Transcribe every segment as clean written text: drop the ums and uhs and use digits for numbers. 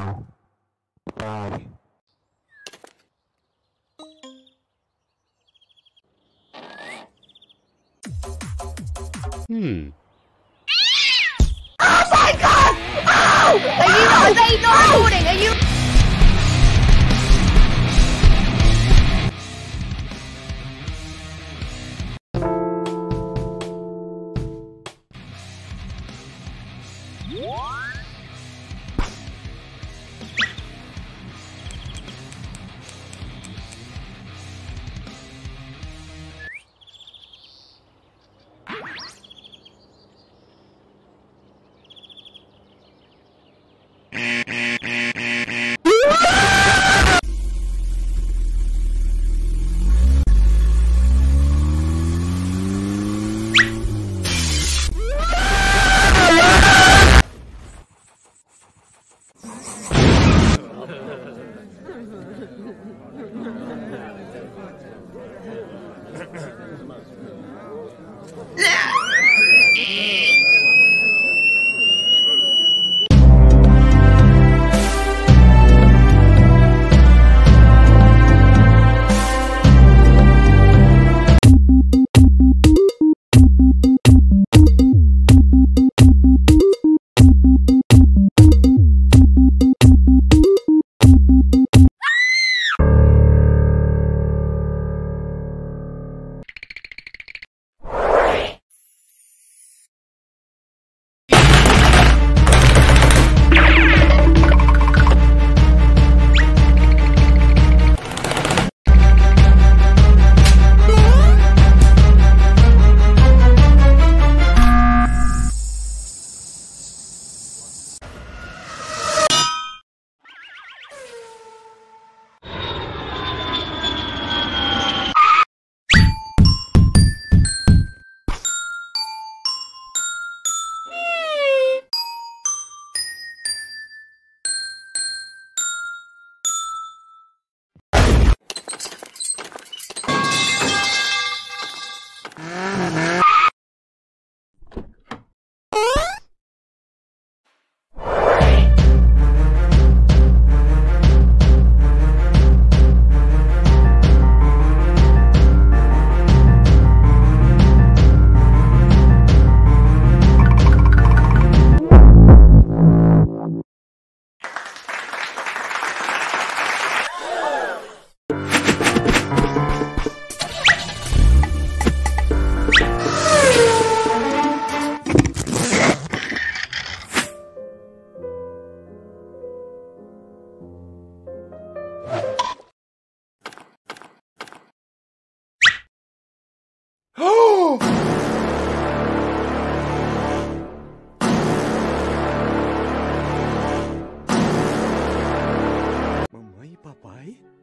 Não. Pare. Oh my God! Oh! Are you not shooting?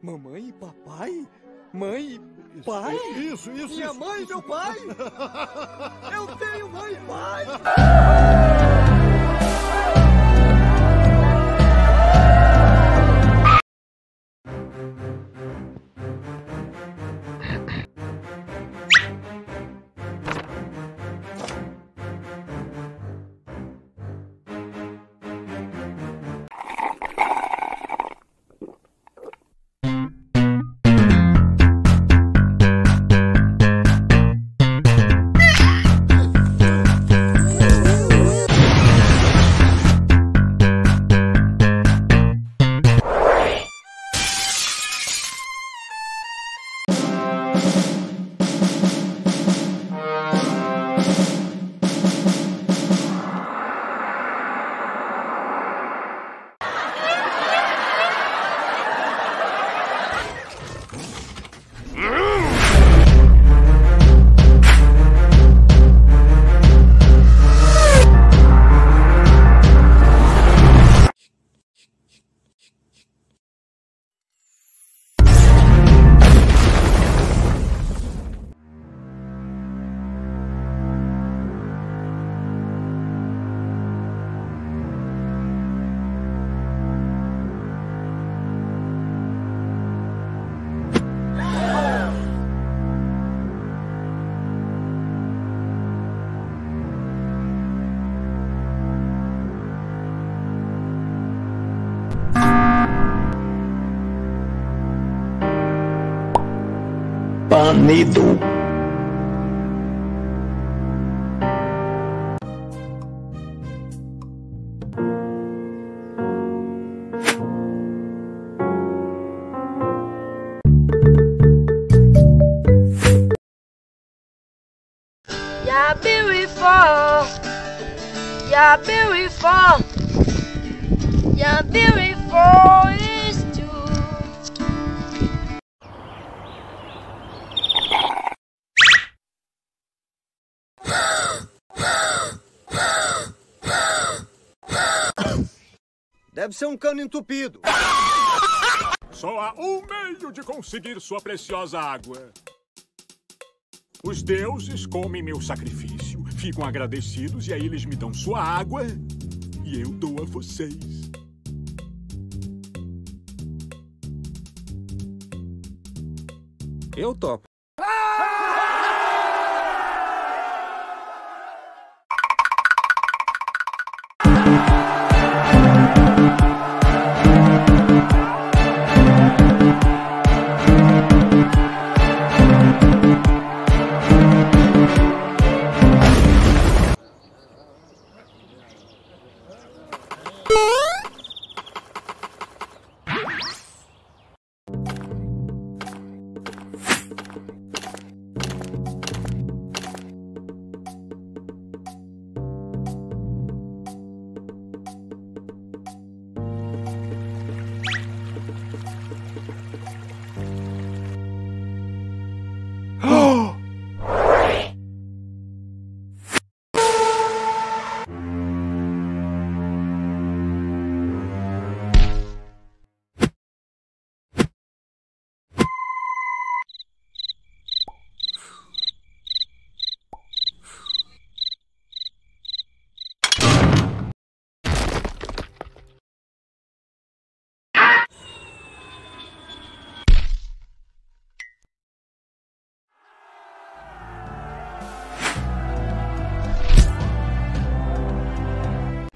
Mamãe e papai? Mãe e pai? Isso. Minha mãe e meu pai? Eu tenho mãe e pai! Unido. You're beautiful. You're beautiful. You're beautiful is true. Deve ser um cano entupido. Só há um meio de conseguir sua preciosa água. Os deuses comem meu sacrifício, ficam agradecidos e aí eles me dão sua água e eu dou a vocês. Eu topo.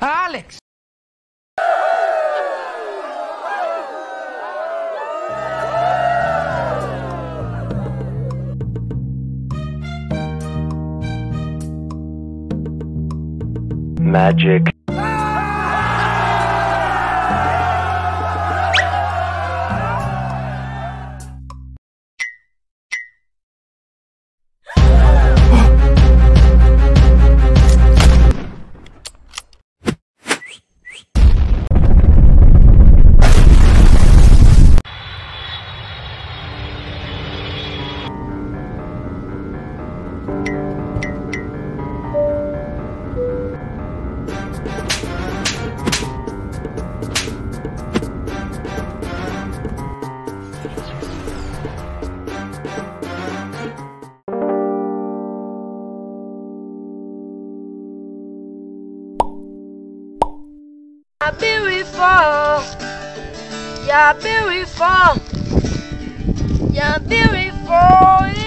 Alex! Magic. You're beautiful. You're beautiful. You're beautiful.